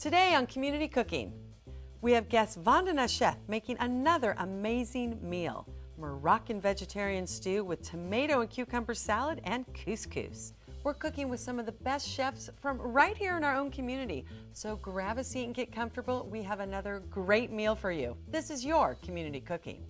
Today on Community Cooking, we have guest Vandana Sheth making another amazing meal, Moroccan vegetarian stew with tomato and cucumber salad and couscous. We're cooking with some of the best chefs from right here in our own community. So grab a seat and get comfortable. We have another great meal for you. This is your Community Cooking.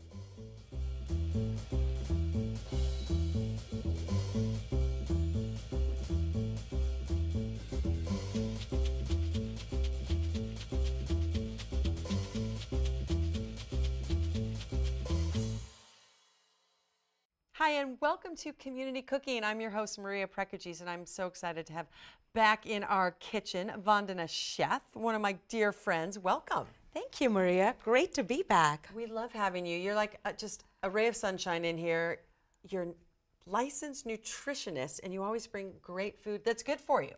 Hi, and welcome to Community Cooking. I'm your host, Maria Prekeges, and I'm so excited to have back in our kitchen Vandana Sheth, one of my dear friends. Welcome. Thank you, Maria. Great to be back. We love having you. You're like just a ray of sunshine in here. You're a licensed nutritionist, and you always bring great food that's good for you.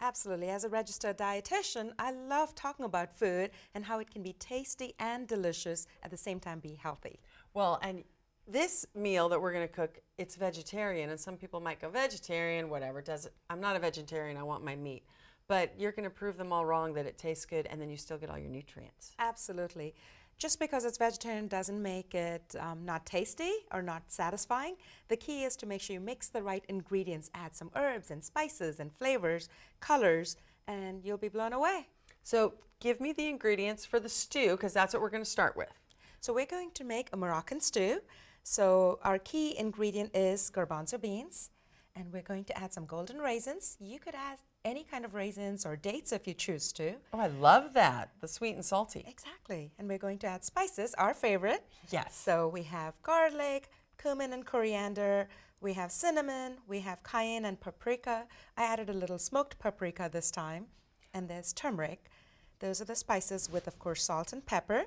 Absolutely. As a registered dietitian, I love talking about food and how it can be tasty and delicious, at the same time be healthy. Well, and this meal that we're going to cook, it's vegetarian, and some people might go, vegetarian, whatever, does it? I'm not a vegetarian, I want my meat. But you're going to prove them all wrong that it tastes good and then you still get all your nutrients. Absolutely. Just because it's vegetarian doesn't make it not tasty or not satisfying. The key is to make sure you mix the right ingredients, add some herbs and spices and flavors, colors, and you'll be blown away. So give me the ingredients for the stew, because that's what we're going to start with. So we're going to make a Moroccan stew. So our key ingredient is garbanzo beans, and we're going to add some golden raisins. You could add any kind of raisins or dates if you choose to. Oh, I love that, the sweet and salty. Exactly, and we're going to add spices, our favorite. Yes. So we have garlic, cumin and coriander, we have cinnamon, we have cayenne and paprika. I added a little smoked paprika this time, and there's turmeric. Those are the spices with, of course, salt and pepper.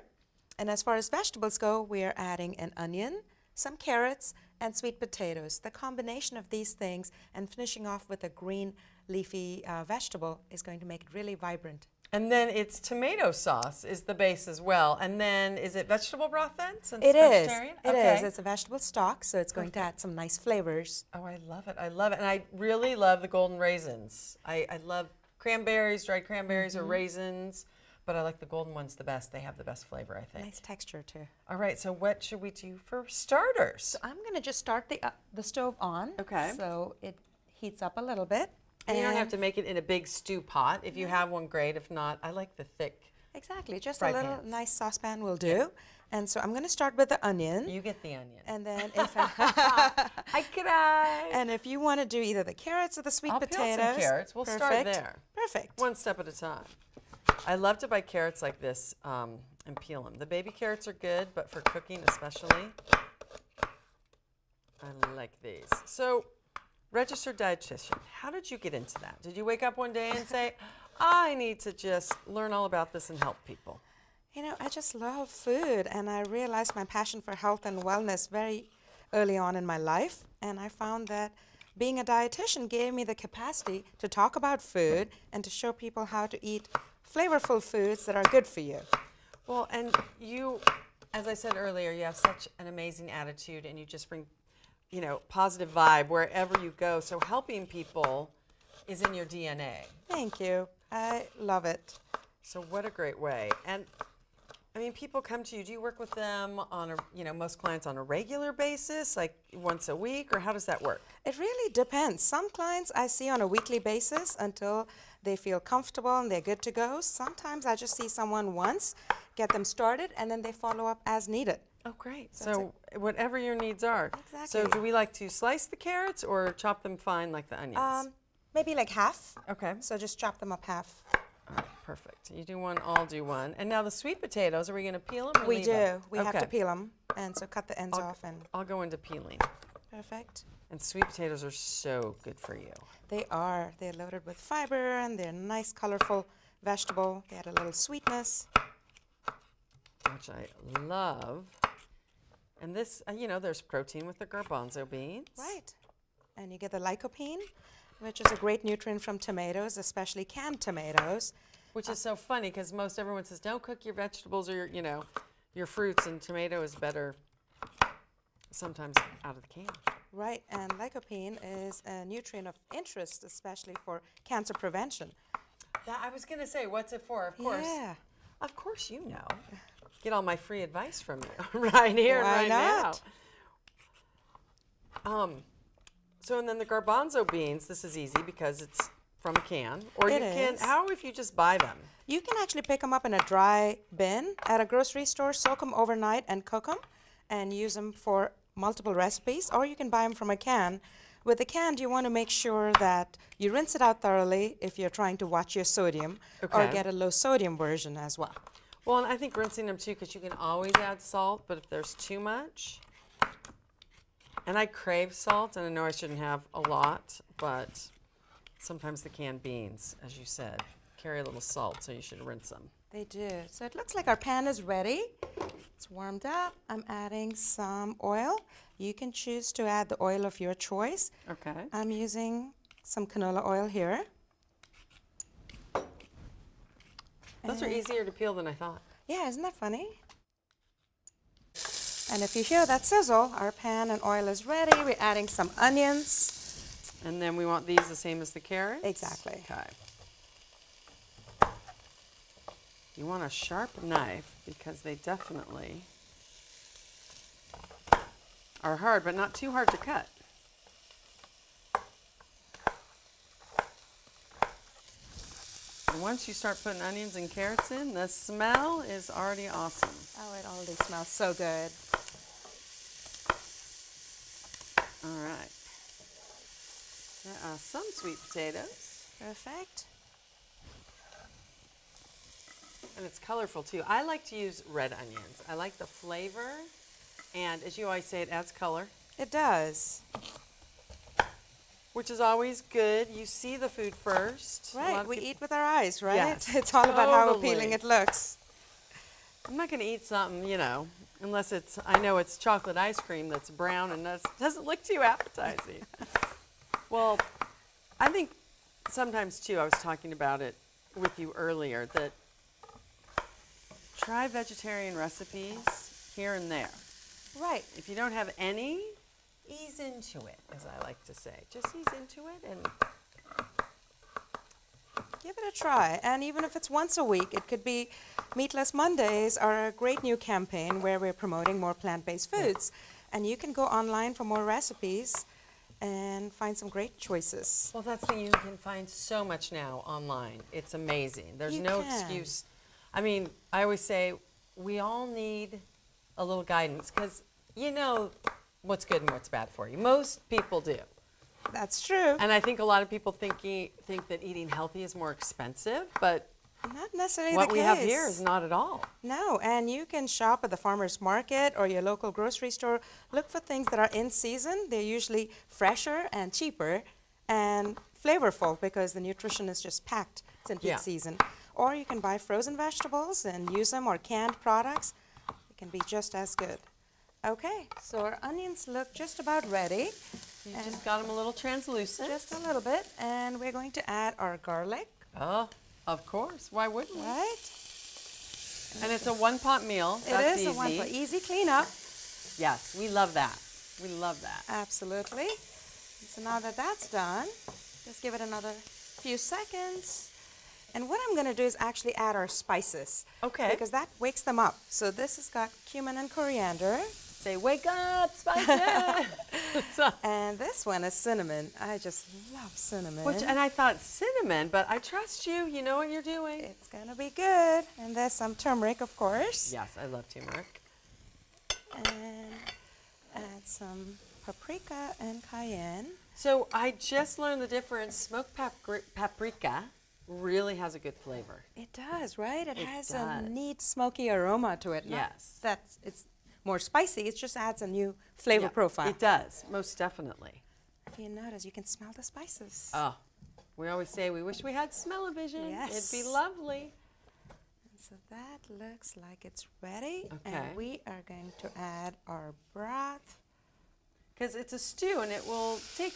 And as far as vegetables go, we are adding an onion, some carrots, and sweet potatoes. The combination of these things and finishing off with a green leafy vegetable is going to make it really vibrant. And then it's tomato sauce is the base as well. And then is it vegetable broth then, since it's vegetarian? It is. It is. It's a vegetable stock, so it's going to add some nice flavors. Oh, I love it. I love it. And I really love the golden raisins. I love cranberries, dried cranberries or raisins. But I like the golden ones the best. They have the best flavor, I think. Nice texture, too. All right, so what should we do for starters? So I'm going to just start the stove on. Okay. So it heats up a little bit. And you don't have to make it in a big stew pot. If you have one, great. If not, I like the thick. Exactly. Just a little nice saucepan will do. Yeah. And so I'm going to start with the onion. You get the onion. And then if And if you want to do either the carrots or the sweet potatoes. Peel some carrots. We'll start there. Perfect. One step at a time. I love to buy carrots like this and peel them. The baby carrots are good, but for cooking especially, I like these. So, registered dietitian, how did you get into that? Did you wake up one day and say, I need to just learn all about this and help people? You know, I just love food, and I realized my passion for health and wellness very early on in my life, and I found that being a dietitian gave me the capacity to talk about food and to show people how to eat flavorful foods that are good for you. Well, and you, as I said earlier, you have such an amazing attitude and you just bring, you know, positive vibe wherever you go. So helping people is in your DNA. Thank you. I love it. So what a great way. And I mean, people come to you. Do you work with them on a, you know, most clients on a regular basis, like once a week, or how does that work? It really depends. Some clients I see on a weekly basis until they feel comfortable and they're good to go. Sometimes I just see someone once, get them started, and then they follow up as needed. Oh, great. So whatever your needs are. Exactly. So do we like to slice the carrots or chop them fine like the onions? Maybe like half. Okay. So just chop them up half. All right, perfect. You do one, I'll do one. And now the sweet potatoes, are we going to peel them? Or we do. We have to peel them. And so cut the ends off. And I'll go into peeling. Perfect. And sweet potatoes are so good for you. They are. They're loaded with fiber, and they're a nice, colorful vegetable. They add a little sweetness, which I love. And this, you know, there's protein with the garbanzo beans. Right. And you get the lycopene, which is a great nutrient from tomatoes, especially canned tomatoes. Which is so funny, because most everyone says, don't cook your vegetables or your, you know, your fruits, and tomato is better sometimes out of the can. Right, and lycopene is a nutrient of interest, especially for cancer prevention. That, I was going to say, what's it for? Of course. Yeah. Of course you know. Get all my free advice from you right here and right now. So, and then the garbanzo beans, this is easy because it's from a can. Or you can, how if you just buy them? You can actually pick them up in a dry bin at a grocery store, soak them overnight and cook them and use them for multiple recipes. Or you can buy them from a can. With the canned, you want to make sure that you rinse it out thoroughly if you're trying to watch your sodium, or get a low sodium version as well. Well, and I think rinsing them too, because you can always add salt, but if there's too much, and I crave salt, and I know I shouldn't have a lot, but sometimes the canned beans, as you said, carry a little salt, so you should rinse them. They do. So it looks like our pan is ready. It's warmed up. I'm adding some oil. You can choose to add the oil of your choice. Okay. I'm using some canola oil here. Those are easier to peel than I thought. Yeah, isn't that funny? And if you hear that sizzle, our pan and oil is ready. We're adding some onions. And then we want these the same as the carrots? Exactly. Okay. You want a sharp knife because they definitely are hard, but not too hard to cut. And once you start putting onions and carrots in, the smell is already awesome. Oh, it already smells so good. All right. There are some sweet potatoes. Perfect. And it's colorful too. I like to use red onions. I like the flavor. And as you always say, it adds color. It does. Which is always good. You see the food first. Right, we eat with our eyes, right? Yes. It's all about how appealing it looks. I'm not going to eat something, you know, unless it's, I know it's chocolate ice cream that's brown and that doesn't look too appetizing. Well, I think sometimes too, I was talking about it with you earlier, that try vegetarian recipes here and there. Right. If you don't have any, ease into it, as I like to say. Just ease into it and give it a try. And even if it's once a week, it could be Meatless Mondays are a great new campaign where we're promoting more plant-based foods. Yeah. And you can go online for more recipes and find some great choices. Well, that's the thing. You can find so much now online. It's amazing. There's no excuse. I mean, I always say we all need a little guidance, because you know what's good and what's bad for you. Most people do. That's true. And I think a lot of people think that eating healthy is more expensive, but not necessarily what we have here is not at all. No, and you can shop at the farmer's market or your local grocery store. Look for things that are in season. They're usually fresher and cheaper and flavorful because the nutrition is just packed. It's in peak season. Or you can buy frozen vegetables and use them, or canned products. It can be just as good. Okay, so our onions look just about ready. You just got them a little translucent. Just a little bit, and we're going to add our garlic. Oh, of course. Why wouldn't we? Right. And it's a one-pot meal. That's easy. It is a one-pot. Easy cleanup. Yes, we love that. We love that. Absolutely. So now that that's done, just give it another few seconds. And what I'm going to do is actually add our spices. Okay. Because that wakes them up. So this has got cumin and coriander. Say, wake up, spices! And this one is cinnamon. I just love cinnamon. And I thought cinnamon, but I trust you. You know what you're doing. It's going to be good. And there's some turmeric, of course. Yes, I love turmeric. And add some paprika and cayenne. So I just learned the difference. Smoked paprika really has a good flavor. It does, right? It has a neat smoky aroma to it. Yes. It's more spicy. It just adds a new flavor profile. It does, most definitely. If you notice, you can smell the spices. Oh, we always say we wish we had smell-o-vision. Yes. It'd be lovely. And so that looks like it's ready. Okay. And we are going to add our broth. Because it's a stew and it will take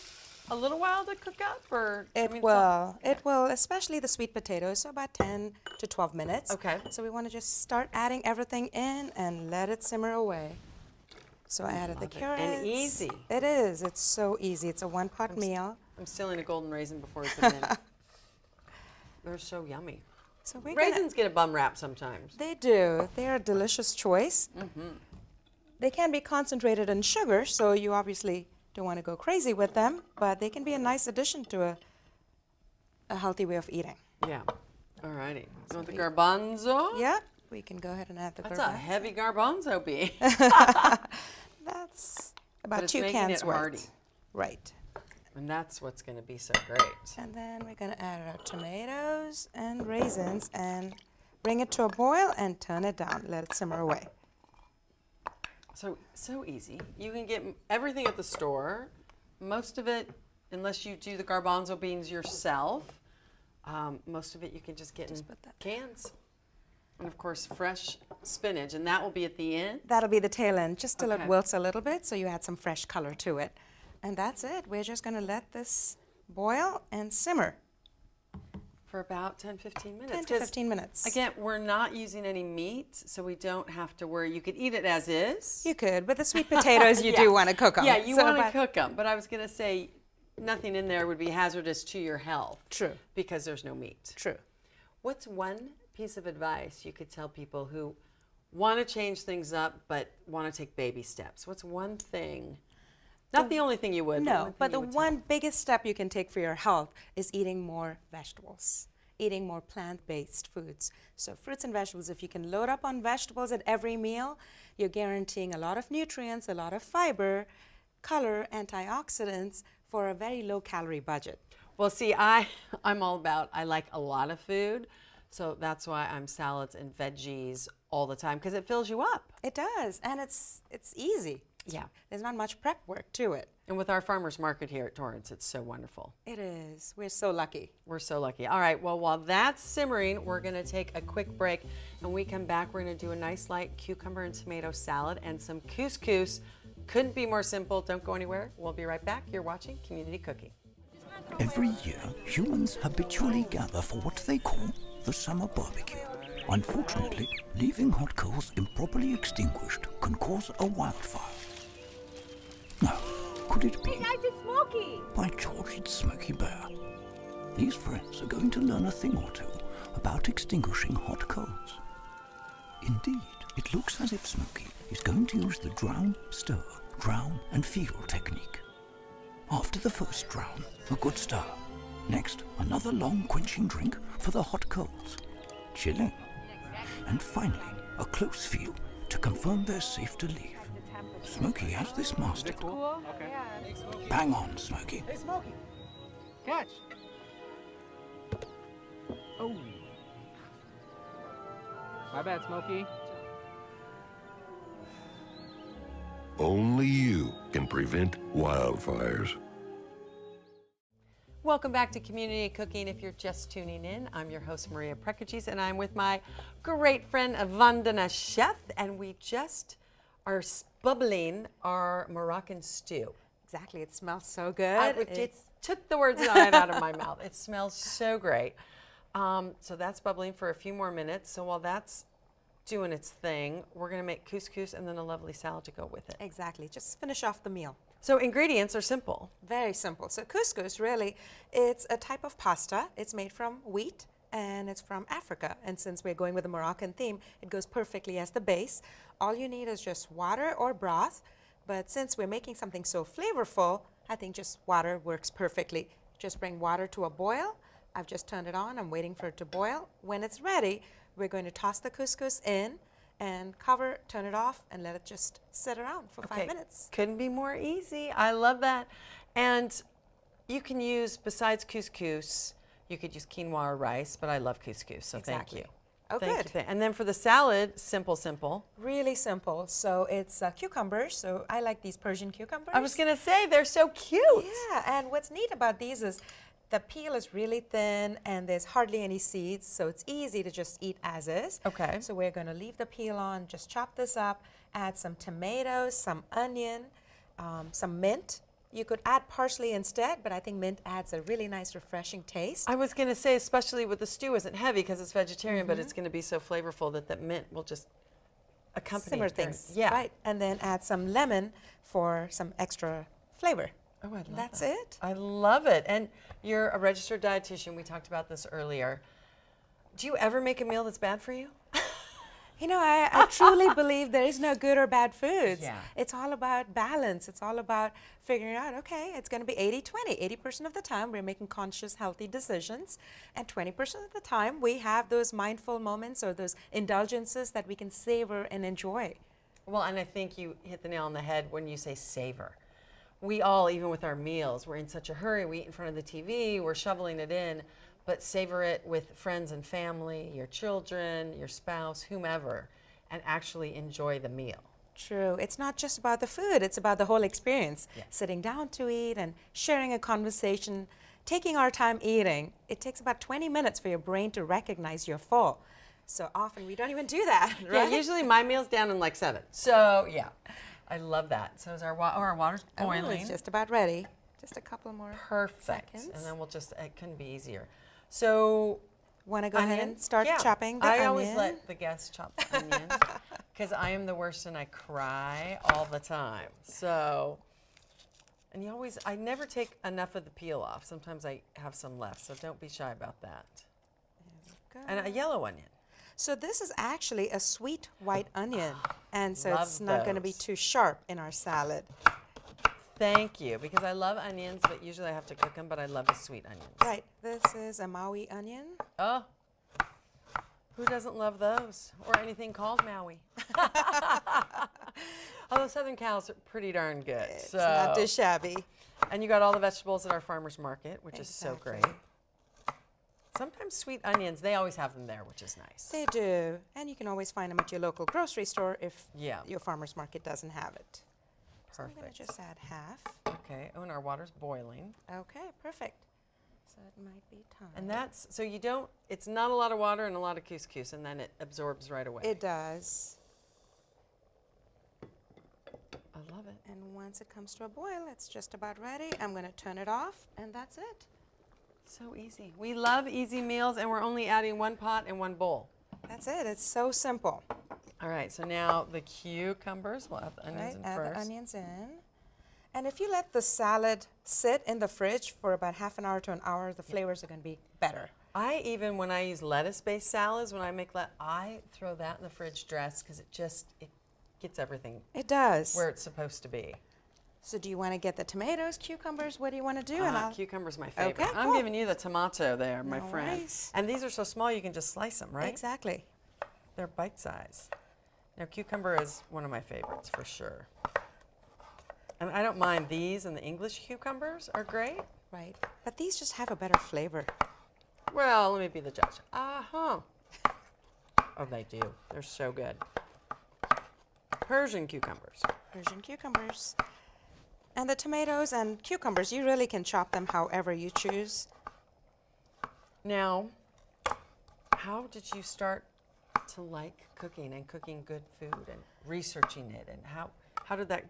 a little while to cook up, or? It will, especially the sweet potatoes, so about 10 to 12 minutes. Okay. So we want to just start adding everything in and let it simmer away. So I added the carrots. And easy. It is. It's so easy. It's a one-pot meal. I'm stealing a golden raisin before we put it in. They're so yummy. So raisins get a bum rap sometimes. They do. They are a delicious choice. Mm-hmm. They can be concentrated in sugar, so you obviously don't want to go crazy with them, but they can be a nice addition to a healthy way of eating. Yeah. All righty. You want the garbanzo? Yeah. We can go ahead and add the garbanzo. That's a heavy garbanzo bean. That's about 2 cans worth. Hearty. Right. And that's what's going to be so great. And then we're going to add our tomatoes and raisins and bring it to a boil and turn it down. Let it simmer away. So easy. You can get everything at the store. Most of it, unless you do the garbanzo beans yourself, most of it you can just get in cans. And of course, fresh spinach. And that will be at the end? That'll be the tail end, just till it wilts a little bit so you add some fresh color to it. And that's it. We're just going to let this boil and simmer. For about 10-15 minutes. 10 to 15 minutes. Again, we're not using any meat, so we don't have to worry. You could eat it as is. You could, but the sweet potatoes, you do want to cook them. Yeah, you want to cook them. But I was going to say, nothing in there would be hazardous to your health. True. Because there's no meat. True. What's one piece of advice you could tell people who want to change things up but want to take baby steps? What's one thing? Not the only thing you would. No, but the one biggest step you can take for your health is eating more vegetables, eating more plant-based foods. So fruits and vegetables, if you can load up on vegetables at every meal, you're guaranteeing a lot of nutrients, a lot of fiber, color, antioxidants for a very low-calorie budget. Well, see, I'm all about, I like a lot of food, so that's why I'm salads and veggies all the time, because it fills you up. It does, and it's easy. Yeah, there's not much prep work to it. And with our farmers market here at Torrance, it's so wonderful. It is. We're so lucky. We're so lucky. All right, well, while that's simmering, we're going to take a quick break. When we come back, we're going to do a nice light cucumber and tomato salad and some couscous. Couldn't be more simple. Don't go anywhere. We'll be right back. You're watching Community Cooking. Every year, humans habitually gather for what they call the summer barbecue. Unfortunately, leaving hot coals improperly extinguished can cause a wildfire. Now, could it be? Smoky. By George, it's Smokey Bear. These friends are going to learn a thing or two about extinguishing hot coals. Indeed, it looks as if Smokey is going to use the drown, stir, drown, and feel technique. After the first drown, a good stir. Next, another long quenching drink for the hot coals. Chilling. And finally, a close feel to confirm they're safe to leave. Smokey has this mastered. Cool? Okay. Yeah. Bang on, Smokey. Hey, Smokey! Catch! Oh! My bad, Smokey. Only you can prevent wildfires. Welcome back to Community Cooking. If you're just tuning in, I'm your host, Maria Prekeges, and I'm with my great friend, Vandana Sheth, and we just are bubbling our Moroccan stew. Exactly, it smells so good. It took the words out of my mouth. It smells so great. So that's bubbling for a few more minutes. So while that's doing its thing, we're gonna make couscous and then a lovely salad to go with it. Exactly, just finish off the meal. So ingredients are simple. Very simple. So couscous, really, it's a type of pasta. It's made from wheat, and it's from Africa. And since we're going with a Moroccan theme, it goes perfectly as the base. All you need is just water or broth. But since we're making something so flavorful, I think just water works perfectly. Just bring water to a boil. I've just turned it on. I'm waiting for it to boil. When it's ready, we're going to toss the couscous in and cover, turn it off, and let it just sit around for 5 minutes. Couldn't be more easy. I love that. And you can use, besides couscous, you could use quinoa or rice, but I love couscous, so thank you. Oh, good. And then for the salad, simple. Really simple. So it's cucumbers. So I like these Persian cucumbers. I was going to say, they're so cute. Yeah, and what's neat about these is the peel is really thin and there's hardly any seeds, so it's easy to just eat as is. Okay. So we're going to leave the peel on, just chop this up, add some tomatoes, some onion, some mint. You could add parsley instead, but I think mint adds a really nice, refreshing taste. I was going to say, especially with the stew, isn't heavy because it's vegetarian, but it's going to be so flavorful that that mint will just accompany things. Yeah. Right. And then add some lemon for some extra flavor. Oh, I love it. That's it. I love it. And you're a registered dietitian. We talked about this earlier. Do you ever make a meal that's bad for you? You know, I truly believe there is no good or bad foods. Yeah. It's all about balance. It's all about figuring out, okay, it's going to be 80-20. 80% of the time we're making conscious, healthy decisions, and 20% of the time we have those mindful moments or those indulgences that we can savor and enjoy. Well, and I think you hit the nail on the head when you say savor. We all, even with our meals, we're in such a hurry. We eat in front of the TV. We're shoveling it in. But savor it with friends and family, your children, your spouse, whomever, and actually enjoy the meal. True. It's not just about the food. It's about the whole experience. Yes. Sitting down to eat and sharing a conversation, taking our time eating. It takes about 20 minutes for your brain to recognize you're full. So often we don't even do that, right? Yeah, usually my meal's down in like 7. So, yeah, I love that. So is our water's boiling. Oh, it's just about ready. Just a couple more seconds. And then we'll just, it can be easier. So, want to go ahead and start chopping the onion? I always let the guests chop the onions because I am the worst and I cry all the time. So, and you always, I never take enough of the peel off. Sometimes I have some left, so don't be shy about that. There we go. And a yellow onion. So this is actually a sweet white onion, and so it's not going to be too sharp in our salad. Thank you, because I love onions, but usually I have to cook them, but I love the sweet onions. Right, this is a Maui onion. Oh, who doesn't love those, or anything called Maui? Although Southern Cal's are pretty darn good. It's not too shabby. And you got all the vegetables at our farmer's market, which is so great. Sometimes sweet onions, they always have them there, which is nice. They do, and you can always find them at your local grocery store if your farmer's market doesn't have it. Perfect. I'm going to just add half. Okay. Oh, and our water's boiling. Okay, perfect. So it might be time. And that's, so you don't, it's not a lot of water and a lot of couscous, and then it absorbs right away. It does. I love it. And once it comes to a boil, it's just about ready. I'm going to turn it off, and that's it. So easy. We love easy meals, and we're only adding one pot and one bowl. That's it. It's so simple. All right, so now the cucumbers, we'll add the onions in first. Add the onions in. And if you let the salad sit in the fridge for about half an hour to an hour, the flavors are going to be better. I even, when I use lettuce-based salads, when I make lettuce, I throw that in the fridge dress because it just, it gets everything. It does. Where it's supposed to be. So do you want to get the tomatoes, cucumbers? What do you want to do? Cucumbers, my favorite. Okay, I'm giving you the tomato there, my friend. And these are so small you can just slice them, right? Exactly. They're bite-sized. Now, cucumber is one of my favorites for sure. And I don't mind these, and the English cucumbers are great. Right. But these just have a better flavor. Well, let me be the judge. Oh, they do. They're so good. Persian cucumbers. Persian cucumbers. And the tomatoes and cucumbers, you really can chop them however you choose. Now, how did you start to like cooking and cooking good food and researching it, and how did that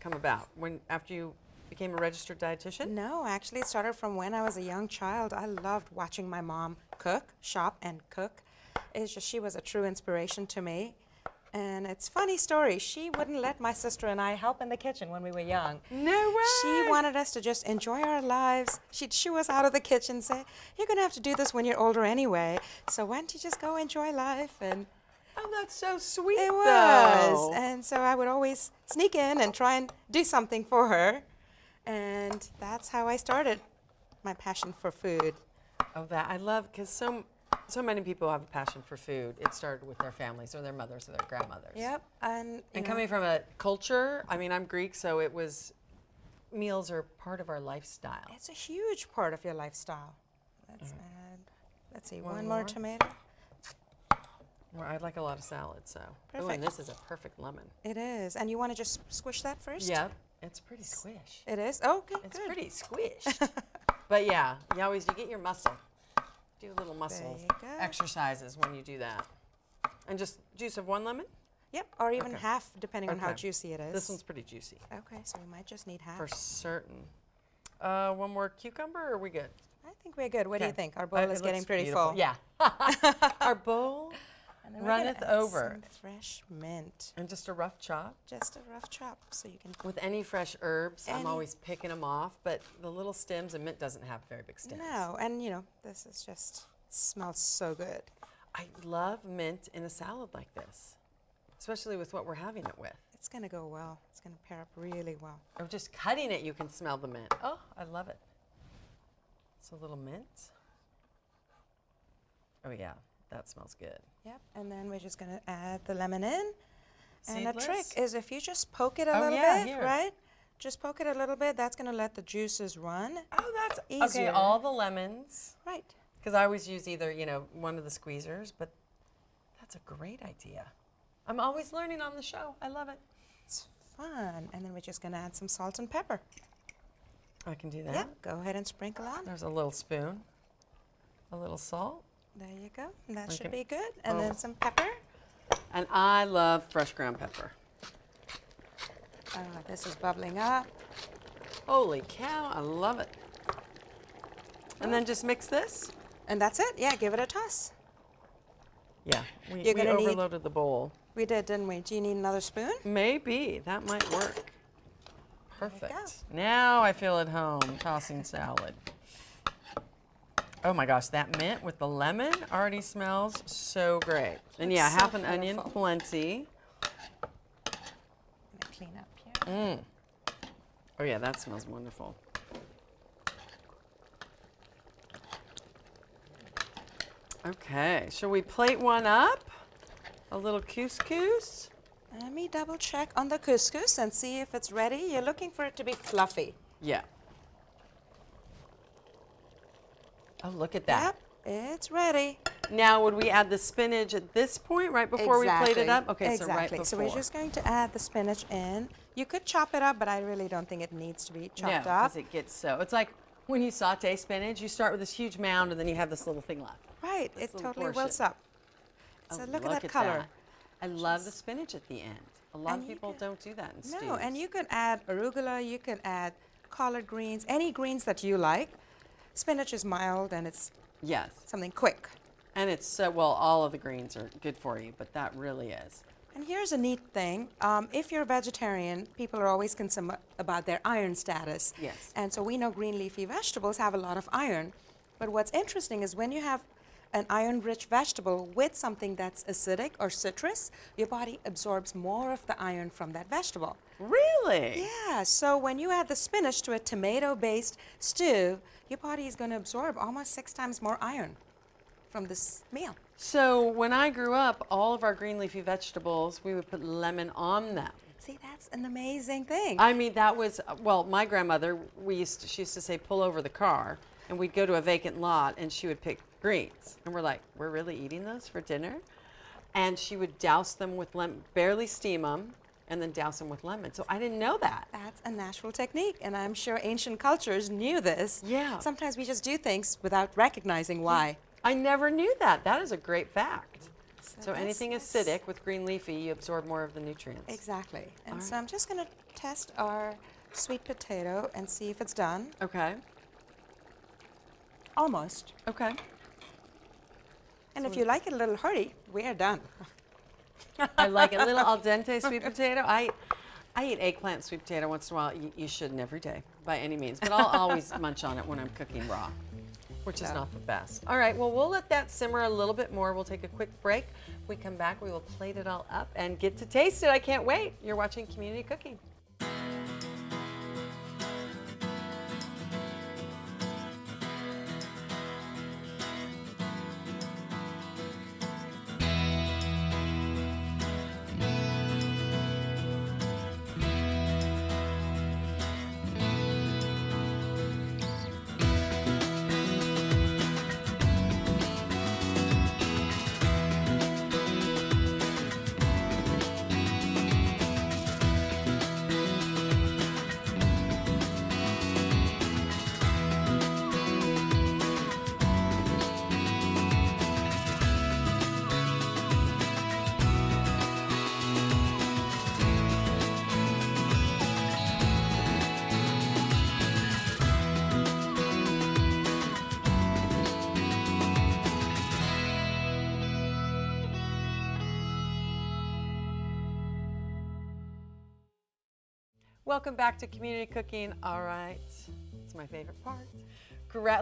come about? When after you became a registered dietitian? No, actually it started from when I was a young child. I loved watching my mom cook, shop and cook. It's just she was a true inspiration to me. And it's a funny story. She wouldn't let my sister and I help in the kitchen when we were young. No way! She wanted us to just enjoy our lives. She'd shoo us out of the kitchen and say, you're going to have to do this when you're older anyway. So why don't you just go enjoy life? And oh, that's so sweet, though. It was. And so I would always sneak in and try and do something for her. And that's how I started my passion for food. Oh, that I love, because so many people have a passion for food. It started with their families or their mothers or their grandmothers. Yep. And coming from a culture, I mean, I'm Greek, so it was, meals are part of our lifestyle. It's a huge part of your lifestyle. Let's add, let's see, one more tomato. Well, I like a lot of salad, so. Perfect. Oh, and this is a perfect lemon. It is. And you want to just squish that first? Yep. It's pretty squish. It is? Oh, okay, good. It's pretty squished. But yeah, you get your muscle. Do little muscle exercises when you do that. And just juice of one lemon? Yep, or even half, depending on how juicy it is. This one's pretty juicy. Okay, so we might just need half. For certain. One more cucumber, or are we good? I think we're good. What do you think? Our bowl is getting pretty full. Yeah. Our bowl And then runneth over. Some fresh mint. And just a rough chop? Just a rough chop, so you can. With any fresh herbs, I'm always picking them off, but the little stems, and mint doesn't have very big stems. No, and you know, this is just, it smells so good. I love mint in a salad like this, especially with what we're having it with. It's gonna go well. It's gonna pair up really well. Or just cutting it, you can smell the mint. Oh, I love it. So a little mint. Oh yeah. That smells good. Yep, and then we're just gonna add the lemon in. Seedless. And the trick is if you just poke it a little bit, here. Right? Just poke it a little bit, that's gonna let the juices run. Oh, that's easier. Okay, all the lemons. Right. Because I always use either, you know, one of the squeezers, but that's a great idea. I'm always learning on the show, I love it. It's fun, and then we're just gonna add some salt and pepper. I can do that. Yep, go ahead and sprinkle on. There's a little spoon, a little salt. There you go. That should be good. And then some pepper. And I love fresh ground pepper. Oh, this is bubbling up. Holy cow, I love it. And then just mix this. And that's it. Yeah, give it a toss. Yeah, we overloaded the bowl. We did, didn't we? Do you need another spoon? Maybe. That might work. Perfect. Now I feel at home tossing salad. Oh my gosh, that mint with the lemon already smells so great. And yeah, half an onion, plenty. I'm gonna clean up here. Mm. Oh yeah, that smells wonderful. Okay, shall we plate one up? A little couscous. Let me double check on the couscous and see if it's ready. You're looking for it to be fluffy. Yeah. Oh, look at that. Yep, it's ready. Now, would we add the spinach at this point, right before we plate it up? Okay, exactly. So right before. So we're just going to add the spinach in. You could chop it up, but I really don't think it needs to be chopped up. No, because it gets so. It's like when you saute spinach, you start with this huge mound, and then you have this little thing left. Right, it totally wilts up. So look at that color. I love the spinach at the end. A lot of people don't do that in stews. No, and you can add arugula, you can add collard greens, any greens that you like. Spinach is mild and it's something quick. And it's so, well, all of the greens are good for you, but that really is. And here's a neat thing. If you're a vegetarian, people are always concerned about their iron status. Yes. And so we know green leafy vegetables have a lot of iron. But what's interesting is when you have an iron-rich vegetable with something that's acidic or citrus, your body absorbs more of the iron from that vegetable. Really? Yeah, so when you add the spinach to a tomato-based stew, your body is going to absorb almost 6 times more iron from this meal. So when I grew up, all of our green leafy vegetables, we would put lemon on them. See, that's an amazing thing. I mean, that was, well, my grandmother, she used to say, pull over the car, and we'd go to a vacant lot, and she would pick greens. And we're like, we're really eating those for dinner? And she would douse them with lemon, barely steam them, and then douse them with lemon. So I didn't know that. That's a natural technique, and I'm sure ancient cultures knew this. Yeah. Sometimes we just do things without recognizing why. I never knew that. That is a great fact. So anything acidic with green leafy, you absorb more of the nutrients. Exactly. And so I'm just going to test our sweet potato and see if it's done. Okay. Almost. Okay. And if you like it a little hearty, we are done. I like a little al dente sweet potato. I eat eggplant sweet potato once in a while. You shouldn't every day by any means, but I'll always munch on it when I'm cooking raw, which is not the best. All right, well, we'll let that simmer a little bit more. We'll take a quick break. When we come back, we will plate it all up and get to taste it. I can't wait. You're watching Community Cooking. Welcome back to Community Cooking. All right, it's my favorite part.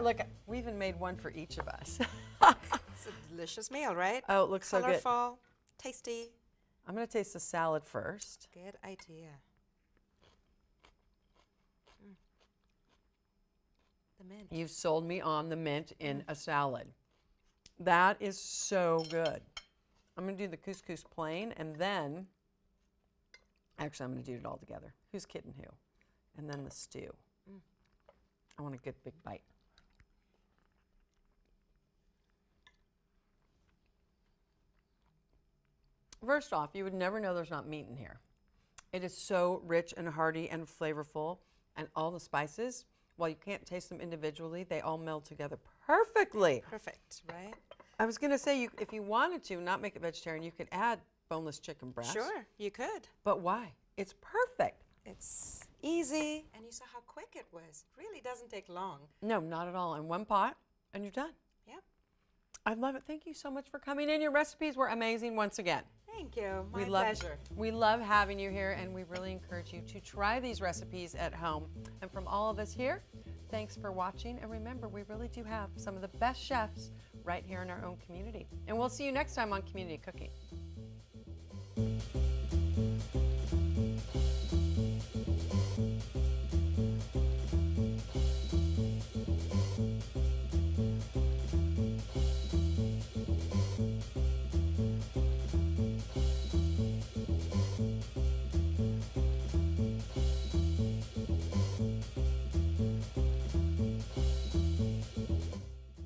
Look, we even made one for each of us. It's a delicious meal, right? Oh, it looks colorful, so good. Colorful, tasty. I'm gonna taste the salad first. Good idea. Mm. The mint. You've sold me on the mint in a salad. That is so good. I'm gonna do the couscous plain and then, actually I'm gonna do it all together. Who's kidding who? And then the stew. Mm. I want a good big bite. First off, you would never know there's not meat in here. It is so rich and hearty and flavorful, and all the spices, while you can't taste them individually, they all meld together perfectly. Perfect, right? I was gonna say, if you wanted to not make it vegetarian, you could add boneless chicken breast. Sure, you could. But why? It's perfect. It's easy, and you saw how quick it was. It really doesn't take long. No, not at all. In one pot, and you're done. Yep. I love it. Thank you so much for coming in. Your recipes were amazing once again. Thank you. My pleasure. We love having you here, and we really encourage you to try these recipes at home. And from all of us here, thanks for watching. And remember, we really do have some of the best chefs right here in our own community. And we'll see you next time on Community Cooking.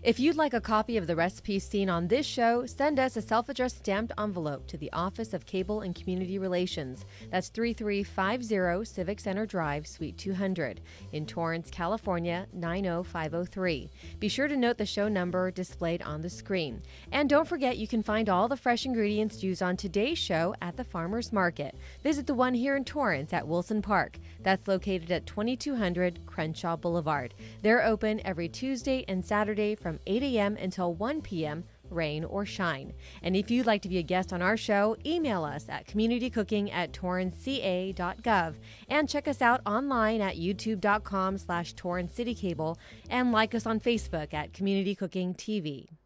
If you'd like a copy of the recipes seen on this show, send us a self-addressed stamped envelope to the Office of Cable and Community Relations. That's 3350 Civic Center Drive, Suite 200, in Torrance, California, 90503. Be sure to note the show number displayed on the screen. And don't forget, you can find all the fresh ingredients used on today's show at the Farmer's Market. Visit the one here in Torrance at Wilson Park. That's located at 2200 Crenshaw Boulevard. They're open every Tuesday and Saturday from 8 a.m. until 1 p.m., rain or shine. And if you'd like to be a guest on our show, email us at CommunityCooking@TorranceCA.Gov and check us out online at YouTube.com/TorranceCityCable and like us on Facebook at Community Cooking TV.